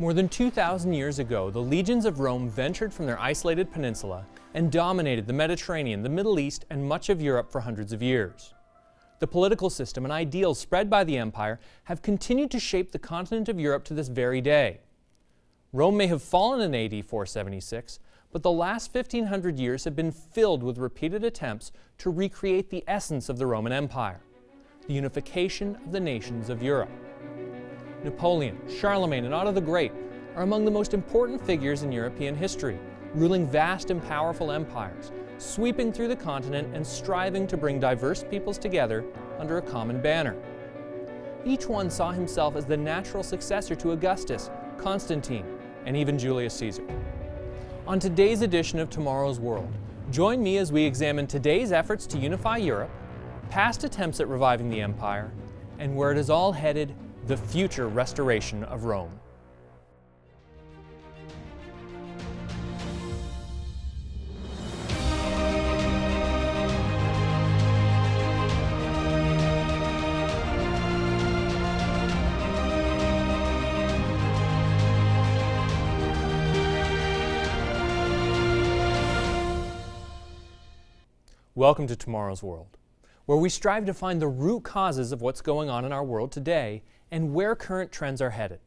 More than 2,000 years ago, the legions of Rome ventured from their isolated peninsula and dominated the Mediterranean, the Middle East, and much of Europe for hundreds of years. The political system and ideals spread by the empire have continued to shape the continent of Europe to this very day. Rome may have fallen in AD 476, but the last 1,500 years have been filled with repeated attempts to recreate the essence of the Roman Empire, the unification of the nations of Europe. Napoleon, Charlemagne, and Otto the Great are among the most important figures in European history, ruling vast and powerful empires, sweeping through the continent and striving to bring diverse peoples together under a common banner. Each one saw himself as the natural successor to Augustus, Constantine, and even Julius Caesar. On today's edition of Tomorrow's World, join me as we examine today's efforts to unify Europe, past attempts at reviving the empire, and where it is all headed, the future restoration of Rome. Welcome to Tomorrow's World, where we strive to find the root causes of what's going on in our world today and where current trends are headed.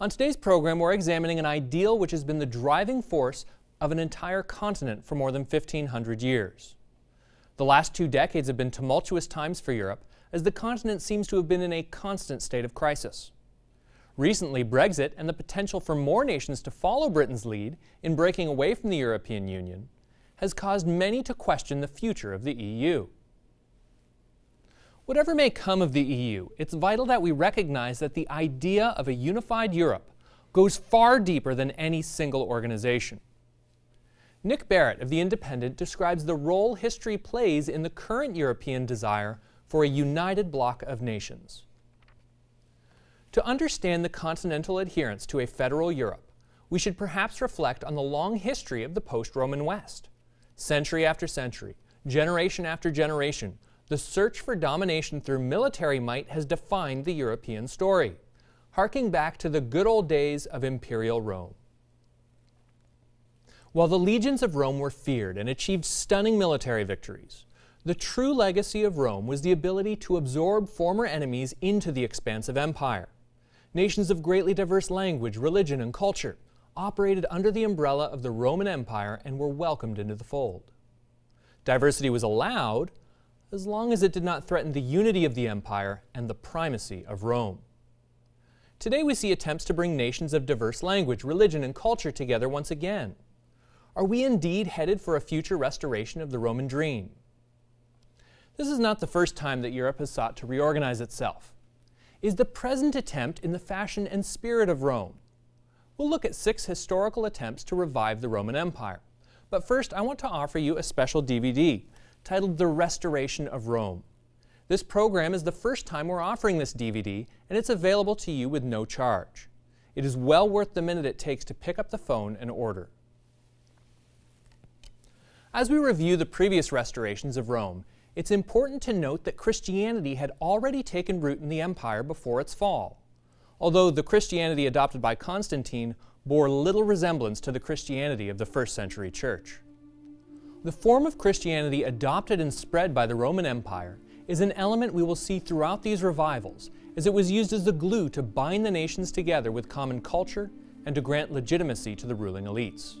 On today's program, we're examining an ideal which has been the driving force of an entire continent for more than 1,500 years. The last two decades have been tumultuous times for Europe, as the continent seems to have been in a constant state of crisis. Recently, Brexit and the potential for more nations to follow Britain's lead in breaking away from the European Union has caused many to question the future of the EU. Whatever may come of the EU, it's vital that we recognize that the idea of a unified Europe goes far deeper than any single organization. Nick Barrett of The Independent describes the role history plays in the current European desire for a united bloc of nations. To understand the continental adherence to a federal Europe, we should perhaps reflect on the long history of the post-Roman West. Century after century, generation after generation, the search for domination through military might has defined the European story, harking back to the good old days of Imperial Rome. While the legions of Rome were feared and achieved stunning military victories, the true legacy of Rome was the ability to absorb former enemies into the expansive empire. Nations of greatly diverse language, religion, and culture operated under the umbrella of the Roman Empire and were welcomed into the fold. Diversity was allowed as long as it did not threaten the unity of the empire and the primacy of Rome. Today we see attempts to bring nations of diverse language, religion, and culture together once again. Are we indeed headed for a future restoration of the Roman dream? This is not the first time that Europe has sought to reorganize itself. Is the present attempt in the fashion and spirit of Rome? We'll look at 6 historical attempts to revive the Roman Empire. But first, I want to offer you a special DVD titled The Restoration of Rome. This program is the first time we're offering this DVD, and it's available to you with no charge. It is well worth the minute it takes to pick up the phone and order. As we review the previous restorations of Rome, it's important to note that Christianity had already taken root in the empire before its fall, although the Christianity adopted by Constantine bore little resemblance to the Christianity of the first century church. The form of Christianity adopted and spread by the Roman Empire is an element we will see throughout these revivals, as it was used as the glue to bind the nations together with common culture and to grant legitimacy to the ruling elites.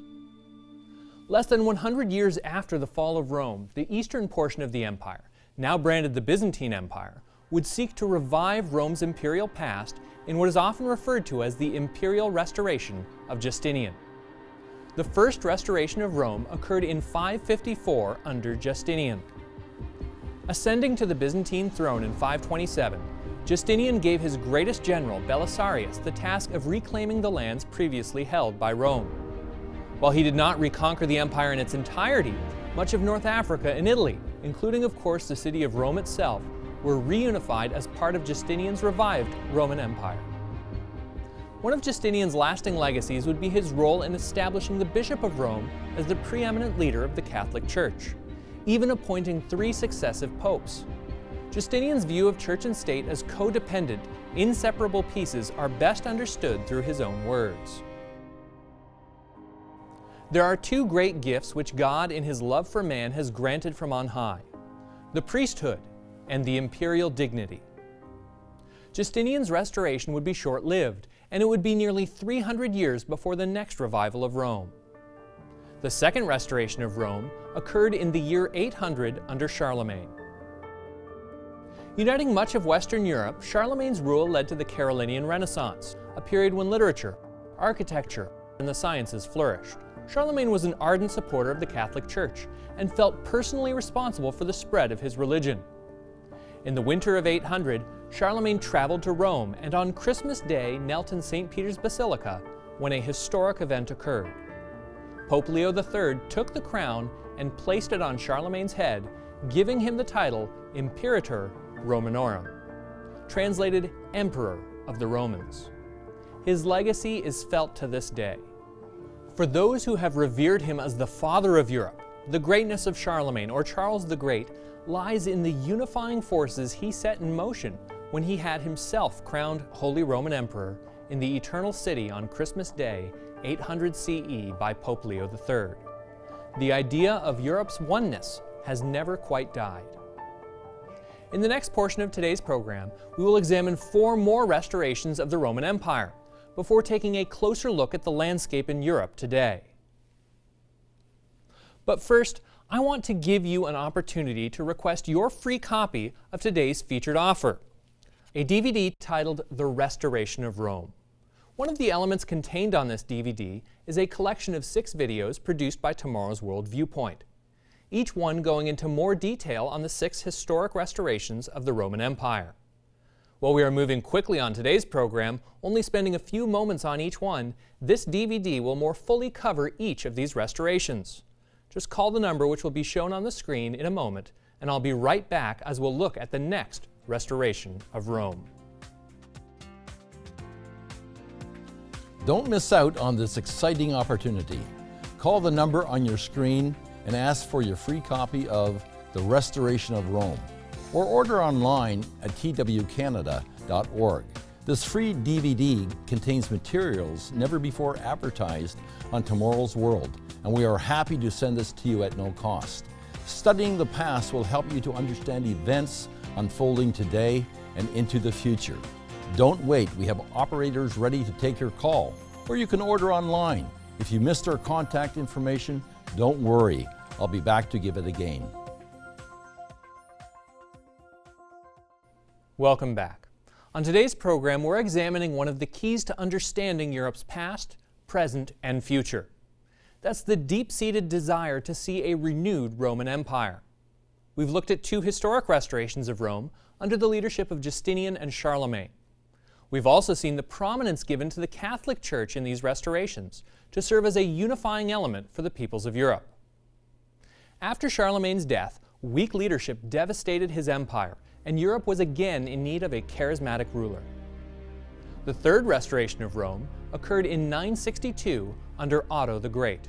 Less than 100 years after the fall of Rome, the eastern portion of the empire, now branded the Byzantine Empire, would seek to revive Rome's imperial past in what is often referred to as the imperial restoration of Justinian. The first restoration of Rome occurred in 554 under Justinian. Ascending to the Byzantine throne in 527, Justinian gave his greatest general, Belisarius, the task of reclaiming the lands previously held by Rome. While he did not reconquer the empire in its entirety, much of North Africa and Italy, including of course the city of Rome itself, were reunified as part of Justinian's revived Roman Empire. One of Justinian's lasting legacies would be his role in establishing the Bishop of Rome as the preeminent leader of the Catholic Church, even appointing 3 successive popes. Justinian's view of church and state as codependent, inseparable pieces are best understood through his own words. There are two great gifts which God in his love for man has granted from on high, the priesthood and the imperial dignity. Justinian's restoration would be short-lived, and it would be nearly 300 years before the next revival of Rome. The second restoration of Rome occurred in the year 800 under Charlemagne. Uniting much of Western Europe, Charlemagne's rule led to the Carolingian Renaissance, a period when literature, architecture, and the sciences flourished. Charlemagne was an ardent supporter of the Catholic Church and felt personally responsible for the spread of his religion. In the winter of 800, Charlemagne traveled to Rome and on Christmas Day knelt in St. Peter's Basilica when a historic event occurred. Pope Leo III took the crown and placed it on Charlemagne's head, giving him the title Imperator Romanorum, translated Emperor of the Romans. His legacy is felt to this day. For those who have revered him as the father of Europe, the greatness of Charlemagne or Charles the Great lies in the unifying forces he set in motion when he had himself crowned Holy Roman Emperor in the Eternal City on Christmas Day, 800 CE by Pope Leo III. The idea of Europe's oneness has never quite died. In the next portion of today's program, we will examine four more restorations of the Roman Empire before taking a closer look at the landscape in Europe today. But first, I want to give you an opportunity to request your free copy of today's featured offer, a DVD titled The Restoration of Rome. One of the elements contained on this DVD is a collection of 6 videos produced by Tomorrow's World Viewpoint, each one going into more detail on the 6 historic restorations of the Roman Empire. While we are moving quickly on today's program, only spending a few moments on each one, this DVD will more fully cover each of these restorations. Just call the number which will be shown on the screen in a moment, and I'll be right back as we'll look at the next restoration of Rome. Don't miss out on this exciting opportunity. Call the number on your screen and ask for your free copy of The Restoration of Rome, or order online at TWCanada.org. This free DVD contains materials never before advertised on Tomorrow's World, and we are happy to send this to you at no cost. Studying the past will help you to understand events unfolding today and into the future. Don't wait, we have operators ready to take your call, or you can order online. If you missed our contact information, don't worry, I'll be back to give it again. Welcome back. On today's program, we're examining one of the keys to understanding Europe's past, present, and future. That's the deep-seated desire to see a renewed Roman Empire. We've looked at 2 historic restorations of Rome under the leadership of Justinian and Charlemagne. We've also seen the prominence given to the Catholic Church in these restorations to serve as a unifying element for the peoples of Europe. After Charlemagne's death, weak leadership devastated his empire, and Europe was again in need of a charismatic ruler. The third restoration of Rome occurred in 962 under Otto the Great.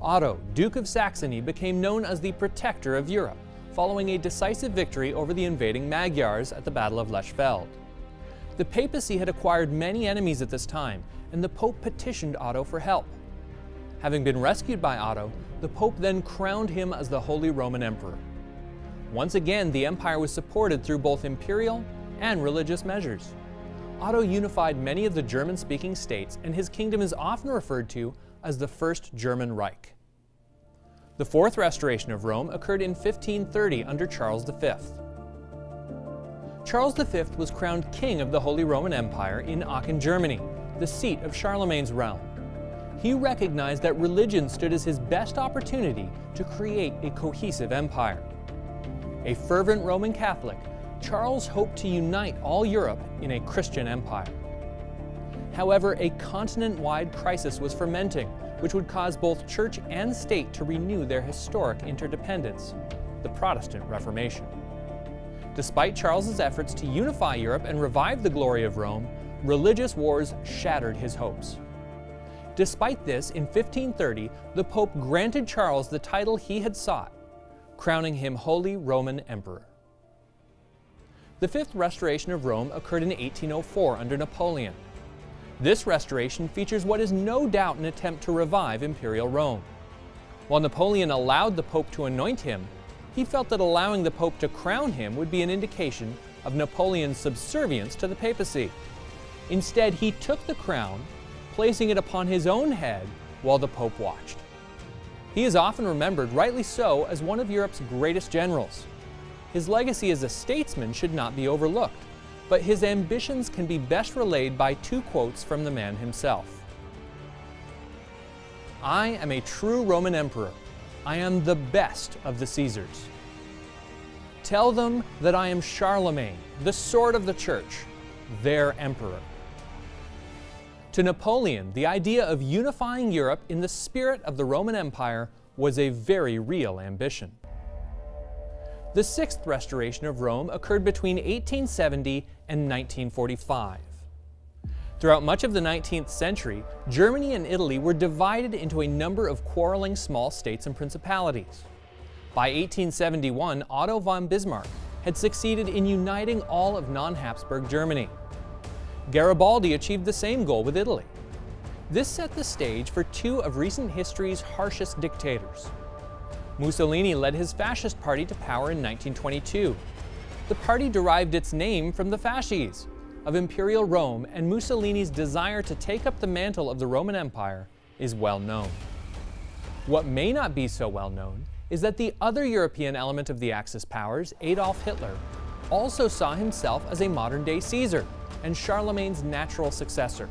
Otto, Duke of Saxony, became known as the Protector of Europe, following a decisive victory over the invading Magyars at the Battle of Lechfeld. The papacy had acquired many enemies at this time, and the Pope petitioned Otto for help. Having been rescued by Otto, the Pope then crowned him as the Holy Roman Emperor. Once again, the empire was supported through both imperial and religious measures. Otto unified many of the German-speaking states, and his kingdom is often referred to as the First German Reich. The fourth restoration of Rome occurred in 1530 under Charles V. Charles V was crowned King of the Holy Roman Empire in Aachen, Germany, the seat of Charlemagne's realm. He recognized that religion stood as his best opportunity to create a cohesive empire. A fervent Roman Catholic, Charles hoped to unite all Europe in a Christian empire. However, a continent-wide crisis was fermenting, which would cause both church and state to renew their historic interdependence, the Protestant Reformation. Despite Charles's efforts to unify Europe and revive the glory of Rome, religious wars shattered his hopes. Despite this, in 1530, the Pope granted Charles the title he had sought, crowning him Holy Roman Emperor. The Fifth Restoration of Rome occurred in 1804 under Napoleon. This restoration features what is no doubt an attempt to revive imperial Rome. While Napoleon allowed the Pope to anoint him, he felt that allowing the Pope to crown him would be an indication of Napoleon's subservience to the papacy. Instead, he took the crown, placing it upon his own head while the Pope watched. He is often remembered, rightly so, as one of Europe's greatest generals. His legacy as a statesman should not be overlooked, but his ambitions can be best relayed by two quotes from the man himself. "I am a true Roman emperor. I am the best of the Caesars. Tell them that I am Charlemagne, the sword of the church, their emperor." To Napoleon, the idea of unifying Europe in the spirit of the Roman Empire was a very real ambition. The Sixth Restoration of Rome occurred between 1870 and 1945. Throughout much of the 19th century, Germany and Italy were divided into a number of quarreling small states and principalities. By 1871, Otto von Bismarck had succeeded in uniting all of non-Habsburg Germany. Garibaldi achieved the same goal with Italy. This set the stage for two of recent history's harshest dictators. Mussolini led his fascist party to power in 1922. The party derived its name from the fasces of Imperial Rome, and Mussolini's desire to take up the mantle of the Roman Empire is well known. What may not be so well known is that the other European element of the Axis powers, Adolf Hitler, also saw himself as a modern-day Caesar and Charlemagne's natural successor.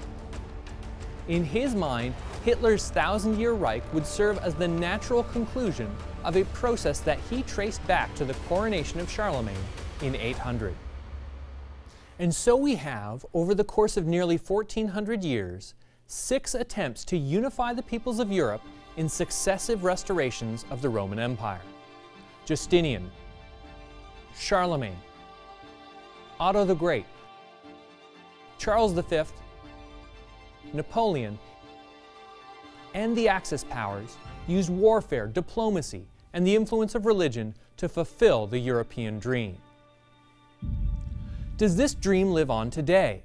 In his mind, Hitler's thousand-year Reich would serve as the natural conclusion of a process that he traced back to the coronation of Charlemagne in 800. And so we have, over the course of nearly 1,400 years, six attempts to unify the peoples of Europe in successive restorations of the Roman Empire. Justinian, Charlemagne, Otto the Great, Charles V, Napoleon, and the Axis powers used warfare, diplomacy, and the influence of religion to fulfill the European dream. Does this dream live on today?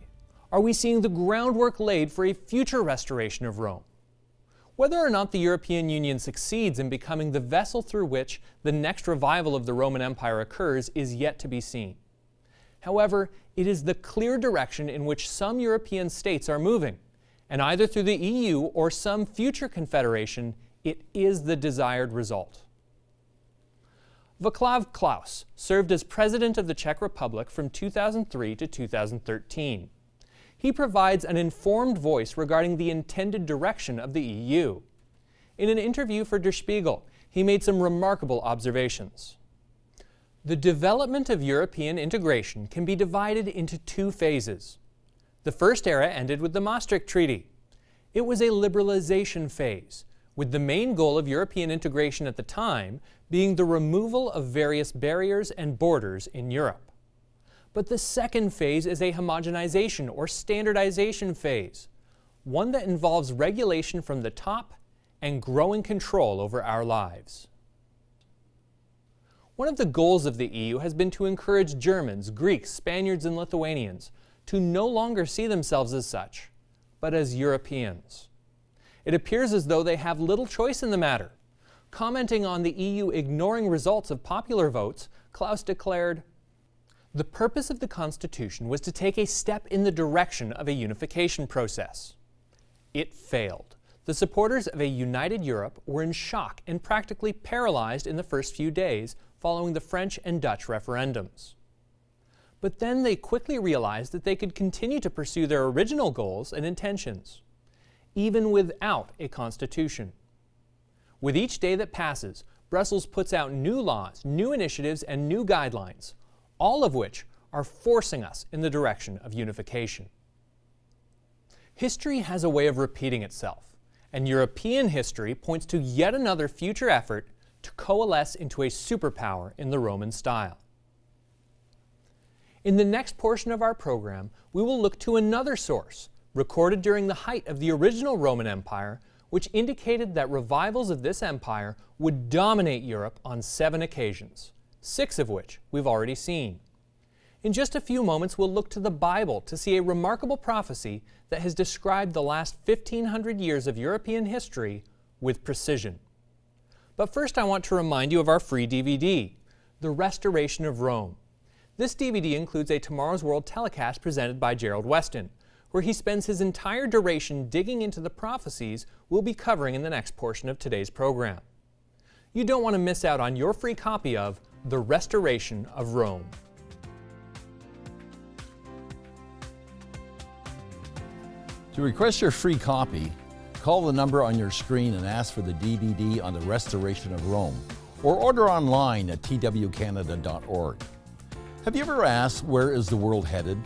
Are we seeing the groundwork laid for a future restoration of Rome? Whether or not the European Union succeeds in becoming the vessel through which the next revival of the Roman Empire occurs is yet to be seen. However, it is the clear direction in which some European states are moving, and either through the EU or some future confederation, it is the desired result. Vaclav Klaus served as president of the Czech Republic from 2003 to 2013. He provides an informed voice regarding the intended direction of the EU. In an interview for Der Spiegel, he made some remarkable observations. The development of European integration can be divided into two phases. The first era ended with the Maastricht Treaty. It was a liberalization phase, with the main goal of European integration at the time being the removal of various barriers and borders in Europe. But the second phase is a homogenization or standardization phase, one that involves regulation from the top and growing control over our lives. One of the goals of the EU has been to encourage Germans, Greeks, Spaniards, and Lithuanians to no longer see themselves as such, but as Europeans. It appears as though they have little choice in the matter. Commenting on the EU ignoring results of popular votes, Klaus declared, "The purpose of the Constitution was to take a step in the direction of a unification process. It failed. The supporters of a united Europe were in shock and practically paralyzed in the first few days following the French and Dutch referendums. But then they quickly realized that they could continue to pursue their original goals and intentions, even without a constitution. With each day that passes, Brussels puts out new laws, new initiatives, and new guidelines, all of which are forcing us in the direction of unification." History has a way of repeating itself, and European history points to yet another future effort to coalesce into a superpower in the Roman style. In the next portion of our program, we will look to another source, recorded during the height of the original Roman Empire, which indicated that revivals of this empire would dominate Europe on 7 occasions, 6 of which we've already seen. In just a few moments, we'll look to the Bible to see a remarkable prophecy that has described the last 1,500 years of European history with precision. But first, I want to remind you of our free DVD, The Restoration of Rome. This DVD includes a Tomorrow's World telecast presented by Gerald Weston, where he spends his entire duration digging into the prophecies we'll be covering in the next portion of today's program. You don't want to miss out on your free copy of The Restoration of Rome. To request your free copy, call the number on your screen and ask for the DVD on the Restoration of Rome, or order online at TWCanada.org. Have you ever asked, where is the world headed?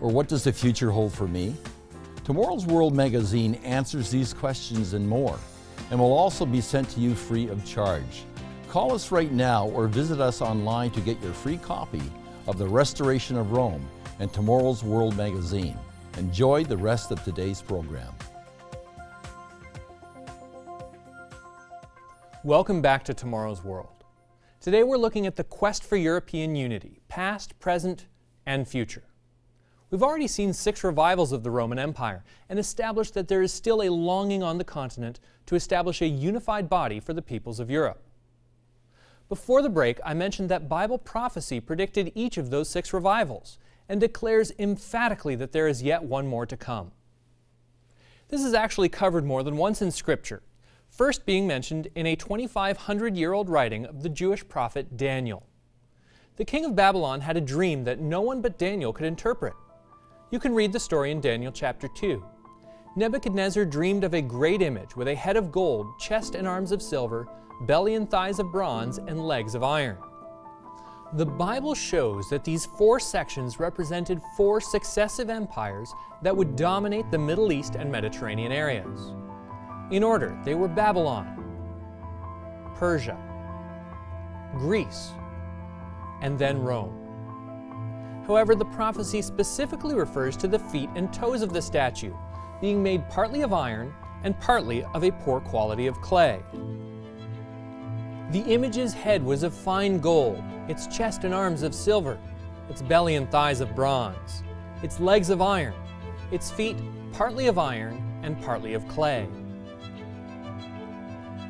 Or what does the future hold for me? Tomorrow's World magazine answers these questions and more, and will also be sent to you free of charge. Call us right now or visit us online to get your free copy of The Restoration of Rome and Tomorrow's World magazine. Enjoy the rest of today's program. Welcome back to Tomorrow's World. Today we're looking at the quest for European unity, past, present, and future. We've already seen 6 revivals of the Roman Empire and established that there is still a longing on the continent to establish a unified body for the peoples of Europe. Before the break, I mentioned that Bible prophecy predicted each of those 6 revivals, and declares emphatically that there is yet one more to come. This is actually covered more than once in Scripture, first being mentioned in a 2,500-year-old writing of the Jewish prophet Daniel. The king of Babylon had a dream that no one but Daniel could interpret. You can read the story in Daniel chapter 2. Nebuchadnezzar dreamed of a great image with a head of gold, chest and arms of silver, belly and thighs of bronze, and legs of iron. The Bible shows that these 4 sections represented 4 successive empires that would dominate the Middle East and Mediterranean areas. In order, they were Babylon, Persia, Greece, and then Rome. However, the prophecy specifically refers to the feet and toes of the statue, being made partly of iron and partly of a poor quality of clay. The image's head was of fine gold, its chest and arms of silver, its belly and thighs of bronze, its legs of iron, its feet partly of iron and partly of clay.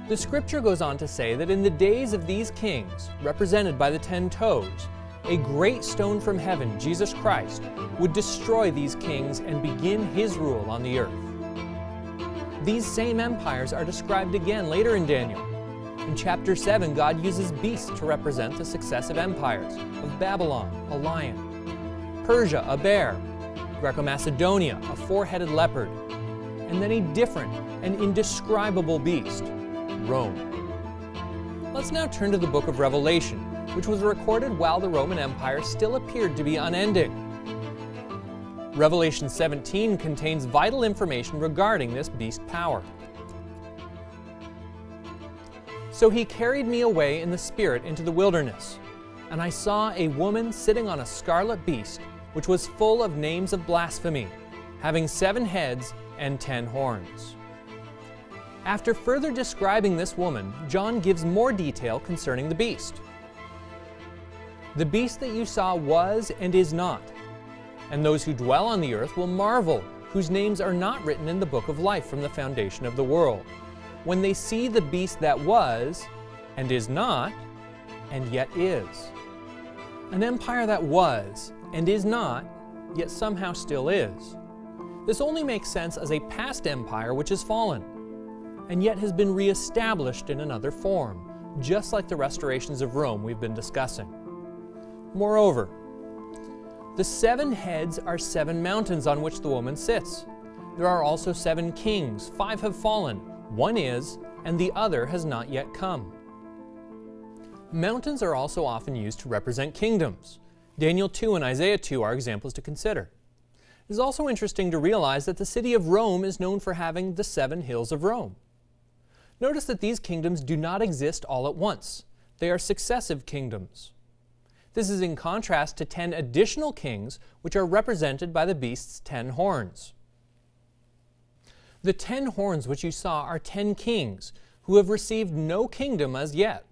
The scripture goes on to say that in the days of these kings, represented by the 10 toes, a great stone from heaven, Jesus Christ, would destroy these kings and begin his rule on the earth. These same empires are described again later in Daniel. In chapter 7, God uses beasts to represent the successive empires of Babylon, a lion, Persia, a bear, Greco-Macedonia, a four-headed leopard, and then a different and indescribable beast, Rome. Let's now turn to the book of Revelation, which was recorded while the Roman Empire still appeared to be unending. Revelation 17 contains vital information regarding this beast power. So he carried me away in the Spirit into the wilderness, and I saw a woman sitting on a scarlet beast, which was full of names of blasphemy, having 7 heads and 10 horns. After further describing this woman, John gives more detail concerning the beast. The beast that you saw was and is not, and those who dwell on the earth will marvel, whose names are not written in the book of life from the foundation of the world, when they see the beast that was, and is not, and yet is. An empire that was, and is not, yet somehow still is. This only makes sense as a past empire which has fallen, and yet has been re-established in another form, just like the restorations of Rome we've been discussing. Moreover, the 7 heads are 7 mountains on which the woman sits. There are also 7 kings, 5 have fallen, one is, and the other has not yet come. Mountains are also often used to represent kingdoms. Daniel 2 and Isaiah 2 are examples to consider. It is also interesting to realize that the city of Rome is known for having the 7 hills of Rome. Notice that these kingdoms do not exist all at once. They are successive kingdoms. This is in contrast to 10 additional kings, which are represented by the beast's 10 horns. The 10 horns which you saw are 10 kings, who have received no kingdom as yet,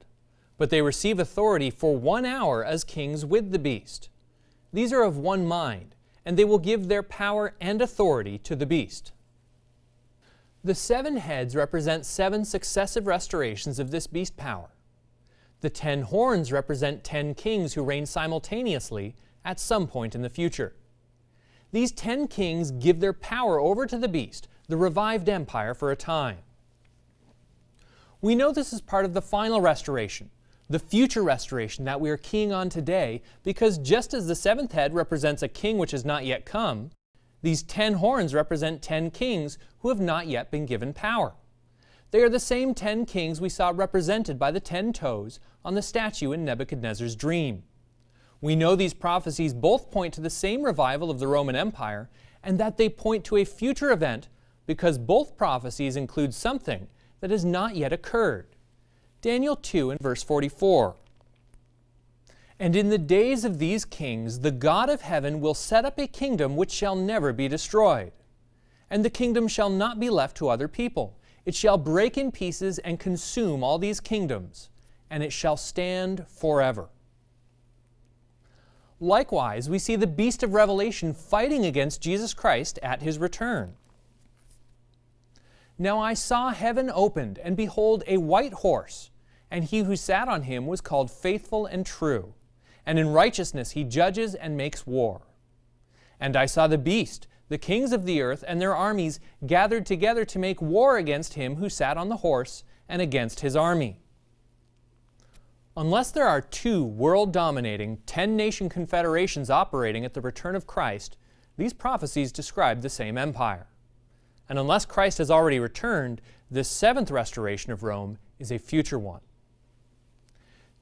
but they receive authority for 1 hour as kings with the beast. These are of one mind, and they will give their power and authority to the beast. The seven heads represent seven successive restorations of this beast power. The 10 horns represent 10 kings who reign simultaneously at some point in the future. These 10 kings give their power over to the beast, the revived empire for a time. We know this is part of the final restoration, the future restoration that we are keying on today, because just as the seventh head represents a king which has not yet come, these 10 horns represent 10 kings who have not yet been given power. They are the same 10 kings we saw represented by the 10 toes on the statue in Nebuchadnezzar's dream. We know these prophecies both point to the same revival of the Roman Empire, and that they point to a future event because both prophecies include something that has not yet occurred. Daniel 2 and verse 44. And in the days of these kings, the God of heaven will set up a kingdom which shall never be destroyed. And the kingdom shall not be left to other people. It shall break in pieces and consume all these kingdoms, and it shall stand forever. Likewise, we see the beast of revelation fighting against Jesus Christ at his return. Now I saw heaven opened, and behold, a white horse, and he who sat on him was called Faithful and True, and in righteousness he judges and makes war. And I saw the beast, the kings of the earth and their armies gathered together to make war against him who sat on the horse and against his army. Unless there are two world-dominating, 10-nation confederations operating at the return of Christ, these prophecies describe the same empire. And unless Christ has already returned, this seventh restoration of Rome is a future one.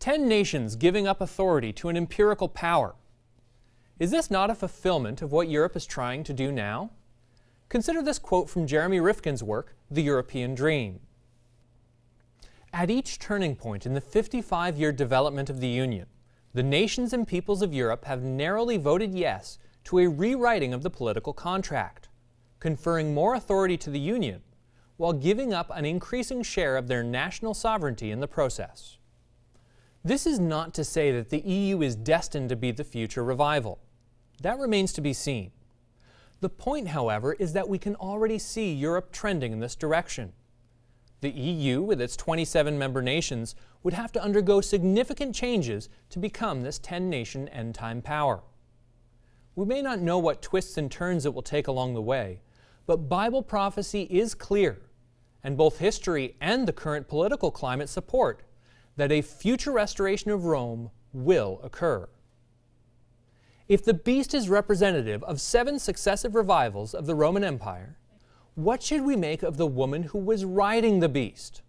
10 nations giving up authority to an imperial power. Is this not a fulfillment of what Europe is trying to do now? Consider this quote from Jeremy Rifkin's work, The European Dream. At each turning point in the 55-year development of the Union, the nations and peoples of Europe have narrowly voted yes to a rewriting of the political contract, conferring more authority to the Union while giving up an increasing share of their national sovereignty in the process. This is not to say that the EU is destined to be the future revival. That remains to be seen. The point, however, is that we can already see Europe trending in this direction. The EU, with its 27 member nations, would have to undergo significant changes to become this 10-nation end-time power. We may not know what twists and turns it will take along the way, but Bible prophecy is clear, and both history and the current political climate support that a future restoration of Rome will occur. If the beast is representative of 7 successive revivals of the Roman Empire, what should we make of the woman who was riding the beast?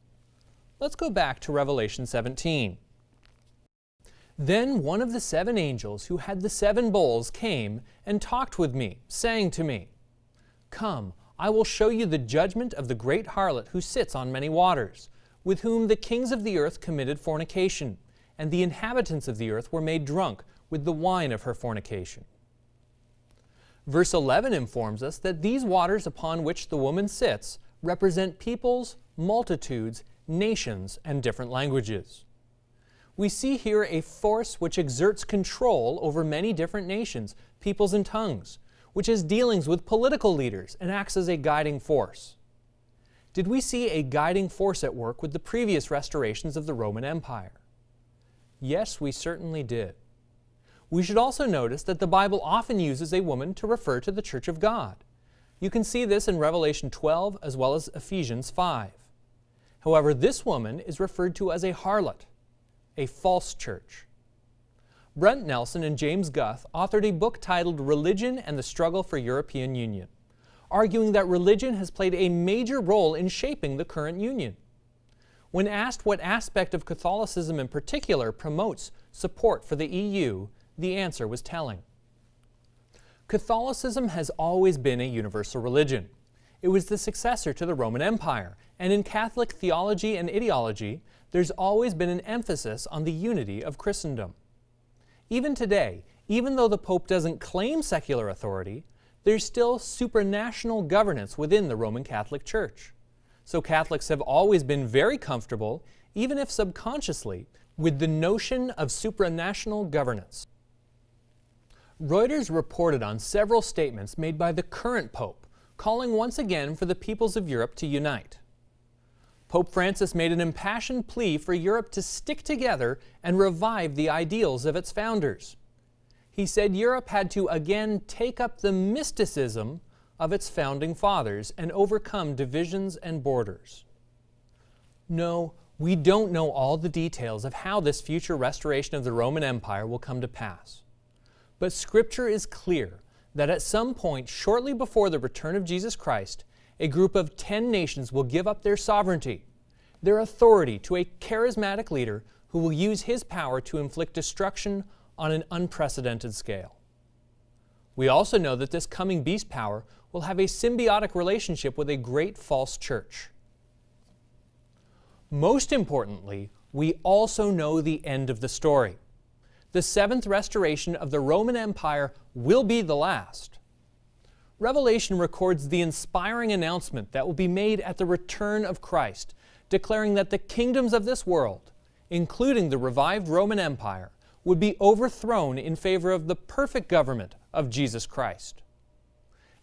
Let's go back to Revelation 17. Then one of the 7 angels who had the 7 bowls came and talked with me, saying to me, "Come, I will show you the judgment of the great harlot who sits on many waters, with whom the kings of the earth committed fornication, and the inhabitants of the earth were made drunk with the wine of her fornication." Verse 11 informs us that these waters upon which the woman sits represent peoples, multitudes, nations, and different languages. We see here a force which exerts control over many different nations, peoples, and tongues, which has dealings with political leaders and acts as a guiding force. Did we see a guiding force at work with the previous restorations of the Roman Empire? Yes, we certainly did. We should also notice that the Bible often uses a woman to refer to the Church of God. You can see this in Revelation 12 as well as Ephesians 5. However, this woman is referred to as a harlot, a false church. Brent Nelson and James Guth authored a book titled Religion and the Struggle for European Union, arguing that religion has played a major role in shaping the current Union. When asked what aspect of Catholicism in particular promotes support for the EU, the answer was telling. Catholicism has always been a universal religion. It was the successor to the Roman Empire, and in Catholic theology and ideology, there's always been an emphasis on the unity of Christendom. Even today, even though the Pope doesn't claim secular authority, there's still supranational governance within the Roman Catholic Church. So Catholics have always been very comfortable, even if subconsciously, with the notion of supranational governance. Reuters reported on several statements made by the current Pope, calling once again for the peoples of Europe to unite. Pope Francis made an impassioned plea for Europe to stick together and revive the ideals of its founders. He said Europe had to again take up the mysticism of its founding fathers and overcome divisions and borders. No, we don't know all the details of how this future restoration of the Roman Empire will come to pass. But Scripture is clear that at some point shortly before the return of Jesus Christ, a group of 10 nations will give up their sovereignty, their authority to a charismatic leader who will use his power to inflict destruction on an unprecedented scale. We also know that this coming beast power will have a symbiotic relationship with a great false church. Most importantly, we also know the end of the story. The seventh restoration of the Roman Empire will be the last. Revelation records the inspiring announcement that will be made at the return of Christ, declaring that the kingdoms of this world, including the revived Roman Empire, would be overthrown in favor of the perfect government of Jesus Christ.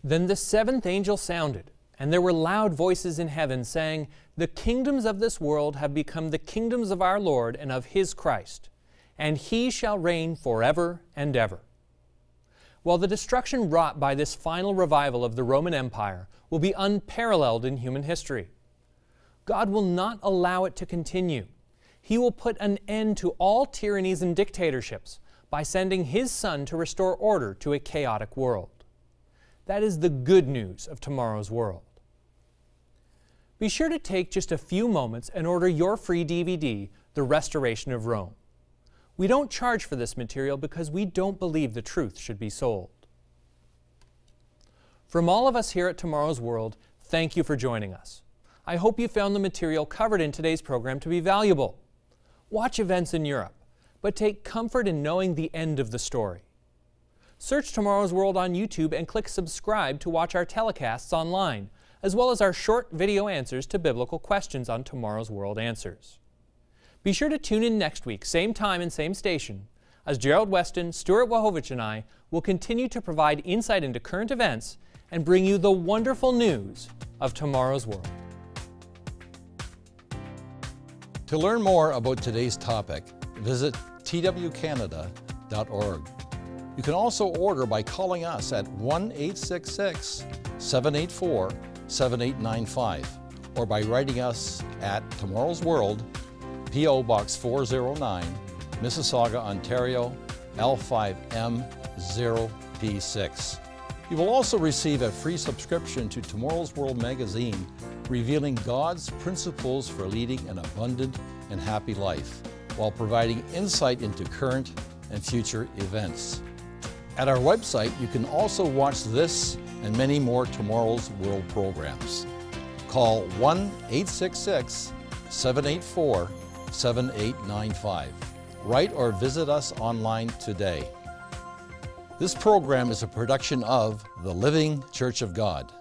Then the seventh angel sounded, and there were loud voices in heaven saying, "The kingdoms of this world have become the kingdoms of our Lord and of his Christ, and he shall reign forever and ever." While the destruction wrought by this final revival of the Roman Empire will be unparalleled in human history, God will not allow it to continue. He will put an end to all tyrannies and dictatorships by sending his Son to restore order to a chaotic world. That is the good news of Tomorrow's World. Be sure to take just a few moments and order your free DVD, The Restoration of Rome. We don't charge for this material because we don't believe the truth should be sold. From all of us here at Tomorrow's World, thank you for joining us. I hope you found the material covered in today's program to be valuable. Watch events in Europe, but take comfort in knowing the end of the story. Search Tomorrow's World on YouTube and click subscribe to watch our telecasts online, as well as our short video answers to biblical questions on Tomorrow's World Answers. Be sure to tune in next week, same time and same station, as Gerald Weston, Stuart Wahovich, and I will continue to provide insight into current events and bring you the wonderful news of Tomorrow's World. To learn more about today's topic, visit TWCanada.org. You can also order by calling us at 1-866-784-7895 or by writing us at Tomorrow's World, P.O. Box 409, Mississauga, Ontario, L5M0P6. You will also receive a free subscription to Tomorrow's World magazine, revealing God's principles for leading an abundant and happy life, while providing insight into current and future events. At our website, you can also watch this and many more Tomorrow's World programs. Call 1-866-784-7895. Write or visit us online today. This program is a production of the Living Church of God.